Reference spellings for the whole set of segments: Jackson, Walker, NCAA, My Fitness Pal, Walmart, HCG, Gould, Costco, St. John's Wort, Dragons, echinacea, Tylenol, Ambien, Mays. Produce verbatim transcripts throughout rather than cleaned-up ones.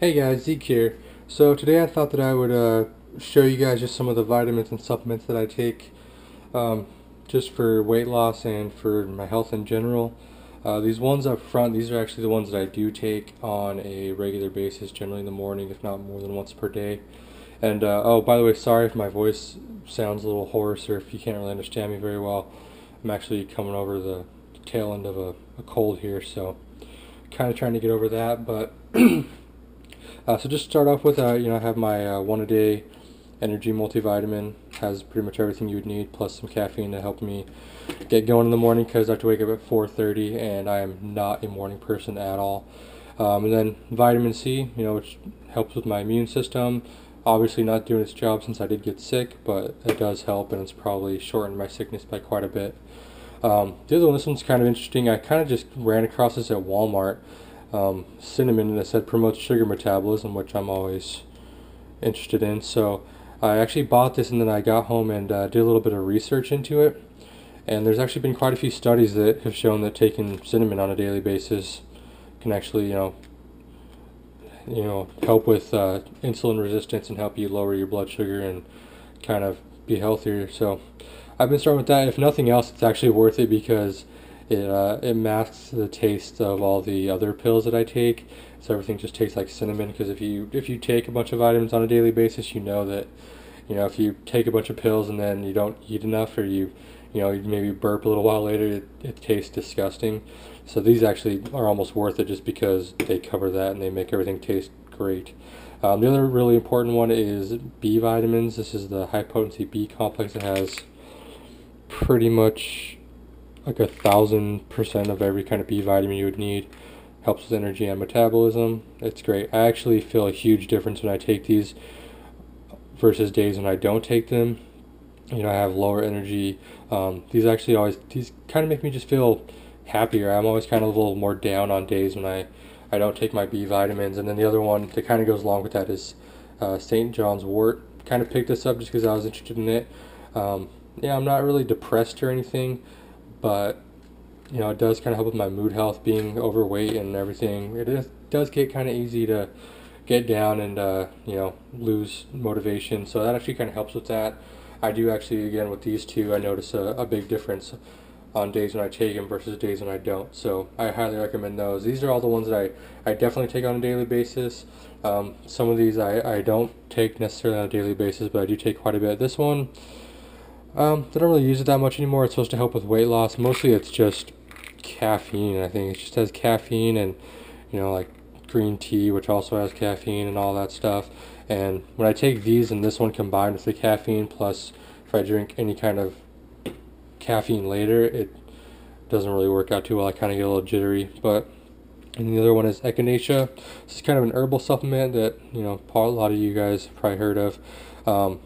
Hey guys, Zeke here. So today I thought that I would uh, show you guys just some of the vitamins and supplements that I take um, just for weight loss and for my health in general. Uh, these ones up front, these are actually the ones that I do take on a regular basis, generally in the morning, if not more than once per day. And uh, oh, by the way, sorry if my voice sounds a little hoarse or if you can't really understand me very well. I'm actually coming over the tail end of a, a cold here, so kind of trying to get over that, but Uh, so just start off with, uh, you know, I have my uh, one a day energy multivitamin. Has pretty much everything you would need, plus some caffeine to help me get going in the morning because I have to wake up at four thirty and I am not a morning person at all. Um, and then vitamin C, you know, which helps with my immune system. Obviously not doing its job since I did get sick, but it does help and it's probably shortened my sickness by quite a bit. Um, the other one, this one's kind of interesting. I kind of just ran across this at Walmart. Um, cinnamon, and it said promotes sugar metabolism, which I'm always interested in, so I actually bought this and then I got home and uh, did a little bit of research into it, and there's actually been quite a few studies that have shown that taking cinnamon on a daily basis can actually, you know, you know, help with uh, insulin resistance and help you lower your blood sugar and kind of be healthier. So I've been starting with that. If nothing else, it's actually worth it because It, uh, it masks the taste of all the other pills that I take, so everything just tastes like cinnamon. Because if you if you take a bunch of vitamins on a daily basis, you know that, you know, if you take a bunch of pills and then you don't eat enough, or you, you know, you maybe burp a little while later, it, it tastes disgusting. So these actually are almost worth it just because they cover that and they make everything taste great. Um, the other really important one is B vitamins. This is the high potency B complex. It has pretty much like a thousand percent of every kind of B vitamin you would need. Helps with energy and metabolism. It's great. I actually feel a huge difference when I take these versus days when I don't take them. You know, I have lower energy. Um, these actually always, these kind of make me just feel happier. I'm always kind of a little more down on days when I, I don't take my B vitamins. And then the other one that kind of goes along with that is uh, Saint John's Wort. Kind of picked this up just because I was interested in it. Um, yeah, I'm not really depressed or anything, but, you know, it does kind of help with my mood health, being overweight and everything. It is, does get kind of easy to get down and, uh, you know, lose motivation. So that actually kind of helps with that. I do actually, again, with these two, I notice a, a big difference on days when I take them versus days when I don't. So I highly recommend those. These are all the ones that I, I definitely take on a daily basis. Um, some of these I, I don't take necessarily on a daily basis, but I do take quite a bit. This one, Um, I don't really use it that much anymore. It's supposed to help with weight loss. Mostly it's just caffeine, I think. It just has caffeine and, you know, like green tea, which also has caffeine and all that stuff. And when I take these and this one combined with the caffeine, plus if I drink any kind of caffeine later, it doesn't really work out too well. I kind of get a little jittery. But and the other one is echinacea. This is kind of an herbal supplement that, you know, a lot of you guys have probably heard of. Um,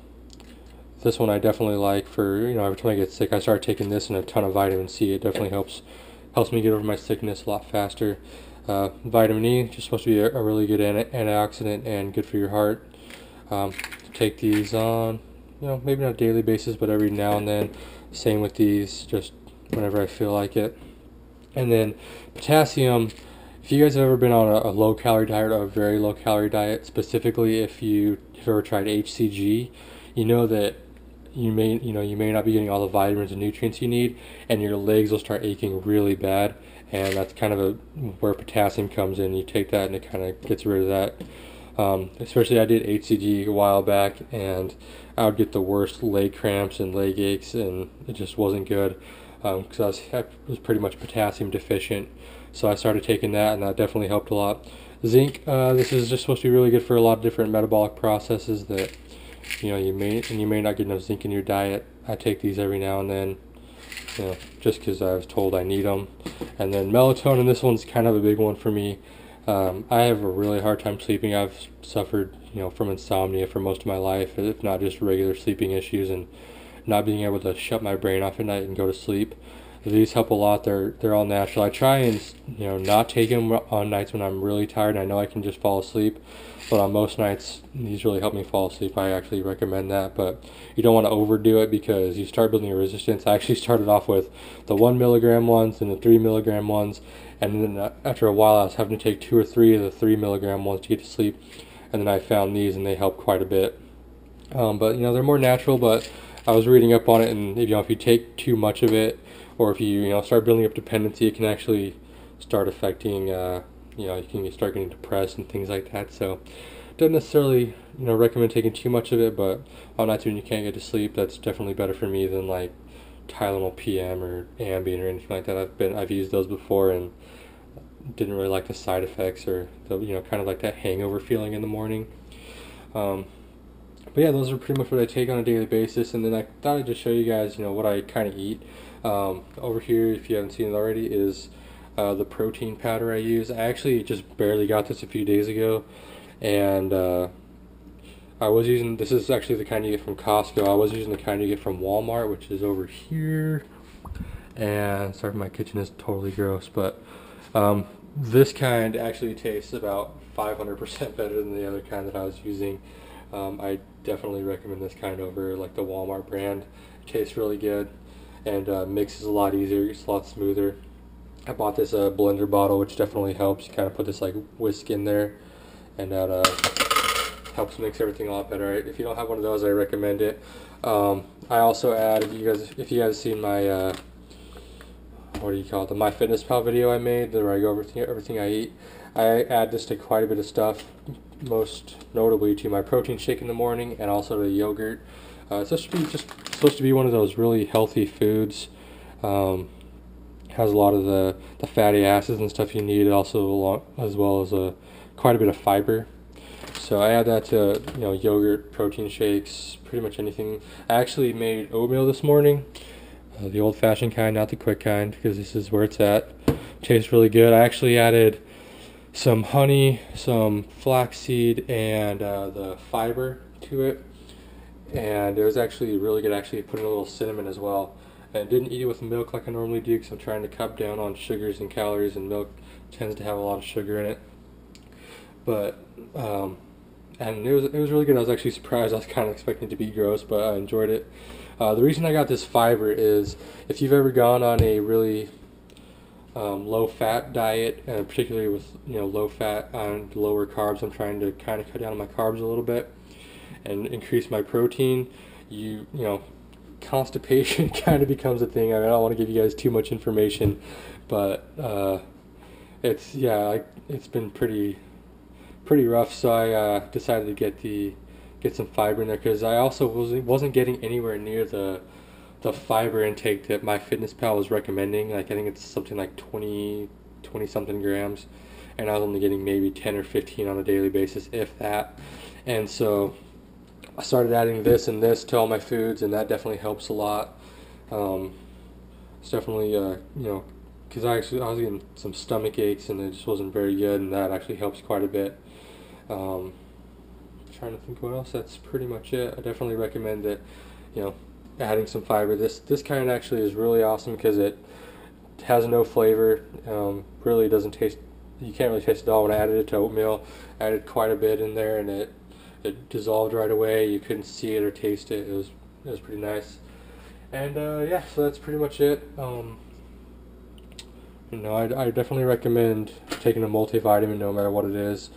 This one I definitely like for, you know, every time I get sick, I start taking this and a ton of vitamin C. It definitely helps helps me get over my sickness a lot faster. Uh, vitamin E, just supposed to be a, a really good anti antioxidant and good for your heart. Um, take these on, you know, maybe not a daily basis, but every now and then. Same with these, just whenever I feel like it. And then potassium. If you guys have ever been on a, a low-calorie diet or a very low-calorie diet, specifically if you have ever tried H C G, you know that You may, you know, you may not be getting all the vitamins and nutrients you need, and your legs will start aching really bad, and that's kind of a, where potassium comes in. You take that, and it kind of gets rid of that. Um, especially, I did H C G a while back, and I would get the worst leg cramps and leg aches, and it just wasn't good because um, I, was, I was pretty much potassium deficient. So I started taking that, and that definitely helped a lot. Zinc. Uh, this is just supposed to be really good for a lot of different metabolic processes that, you know, you may and you may not get enough zinc in your diet. I take these every now and then, you know, just because I was told I need them. And then melatonin, this one's kind of a big one for me. Um, I have a really hard time sleeping. I've suffered, you know, from insomnia for most of my life, if not just regular sleeping issues and not being able to shut my brain off at night and go to sleep. These help a lot. They're they're all natural. I try and you know not take them on nights when I'm really tired and I know I can just fall asleep, but on most nights these really help me fall asleep. I actually recommend that, but you don't want to overdo it because you start building a resistance. I actually started off with the one milligram ones and the three milligram ones, and then after a while I was having to take two or three of the three milligram ones to get to sleep, and then I found these and they help quite a bit. Um, but you know they're more natural, but I was reading up on it, and you know if you take too much of it, or if you you know start building up dependency, it can actually start affecting uh, you know you can start getting depressed and things like that. So don't necessarily you know recommend taking too much of it, but on nights when you can't get to sleep, that's definitely better for me than like Tylenol P M or Ambien or anything like that. I've been I've used those before and didn't really like the side effects or the you know kind of like that hangover feeling in the morning. Um, But yeah, those are pretty much what I take on a daily basis, and then I thought I'd just show you guys, you know, what I kind of eat. Um, over here, if you haven't seen it already, is uh, the protein powder I use. I actually just barely got this a few days ago, and uh, I was using, this is actually the kind you get from Costco. I was using the kind you get from Walmart, which is over here, and sorry, my kitchen is totally gross, but um, this kind actually tastes about five hundred percent better than the other kind that I was using. Um, I definitely recommend this kind over like the Walmart brand. It tastes really good, and uh, mixes a lot easier. It's a lot smoother. I bought this uh, blender bottle, which definitely helps. You kind of put this like whisk in there, and that uh, helps mix everything a lot better. If you don't have one of those, I recommend it. Um, I also add, if you guys, if you guys have seen my uh, what do you call it, the My Fitness Pal video I made, where I go over everything, everything I eat. I add this to quite a bit of stuff, most notably to my protein shake in the morning and also to yogurt. Uh, it's supposed to be just supposed to be one of those really healthy foods. Um, has a lot of the, the fatty acids and stuff you need, also a lot, as well as a quite a bit of fiber. So I add that to you know yogurt, protein shakes, pretty much anything. I actually made oatmeal this morning, uh, the old-fashioned kind, not the quick kind, because this is where it's at. Tastes really good. I actually added some honey, some flaxseed, and uh, the fiber to it, and it was actually really good. Actually, I put in a little cinnamon as well, and didn't eat it with milk like I normally do because I'm trying to cut down on sugars and calories, and milk tends to have a lot of sugar in it. But um, and it was it was really good. I was actually surprised. I was kind of expecting it to be gross, but I enjoyed it. Uh, the reason I got this fiber is if you've ever gone on a really Um, low-fat diet, and particularly with you know low-fat and lower carbs, I'm trying to kind of cut down on my carbs a little bit and increase my protein. You you know, constipation kind of becomes a thing. I mean, I don't want to give you guys too much information, but uh, it's yeah, I, it's been pretty pretty rough. So I uh, decided to get the get some fiber in there because I also wasn't wasn't getting anywhere near the the fiber intake that My Fitness Pal was recommending. Like I think it's something like twenty, twenty something grams, and I was only getting maybe ten or fifteen on a daily basis, if that. And so I started adding this and this to all my foods, and that definitely helps a lot. Um, it's definitely uh, you know, because I actually I was getting some stomach aches, and it just wasn't very good, and that actually helps quite a bit. Um, I'm trying to think what else. That's pretty much it. I definitely recommend that. You know. Adding some fiber. This this kind actually is really awesome because it has no flavor. Um, really doesn't taste. You can't really taste it at all. When I added it to oatmeal, I added quite a bit in there, and it it dissolved right away. You couldn't see it or taste it. It was it was pretty nice. And uh, yeah, so that's pretty much it. Um, you know, I I definitely recommend taking a multivitamin no matter what it is.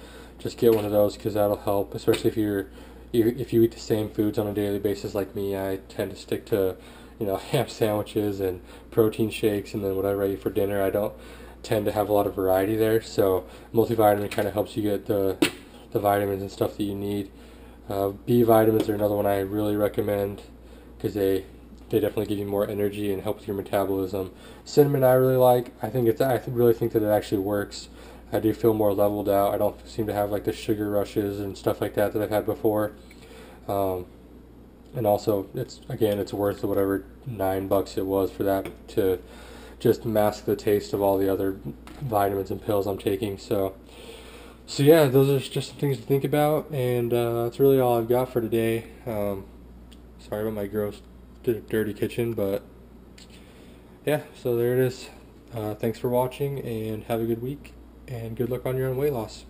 Just get one of those because that'll help, especially if you're. If you eat the same foods on a daily basis like me, I tend to stick to, you know, ham sandwiches and protein shakes, and then whatever I eat for dinner. I don't tend to have a lot of variety there, so multivitamin kind of helps you get the, the vitamins and stuff that you need. Uh, B vitamins are another one I really recommend because they they definitely give you more energy and help with your metabolism. Cinnamon I really like. I think it's I really think that it actually works. I do feel more leveled out. I don't seem to have like the sugar rushes and stuff like that that I've had before. Um, and also, it's again, it's worth whatever nine bucks it was for that to just mask the taste of all the other vitamins and pills I'm taking. So, so yeah, those are just some things to think about, and uh, that's really all I've got for today. Um, sorry about my gross, dirty kitchen, but yeah, so there it is. Uh, thanks for watching, and have a good week, and good luck on your own weight loss.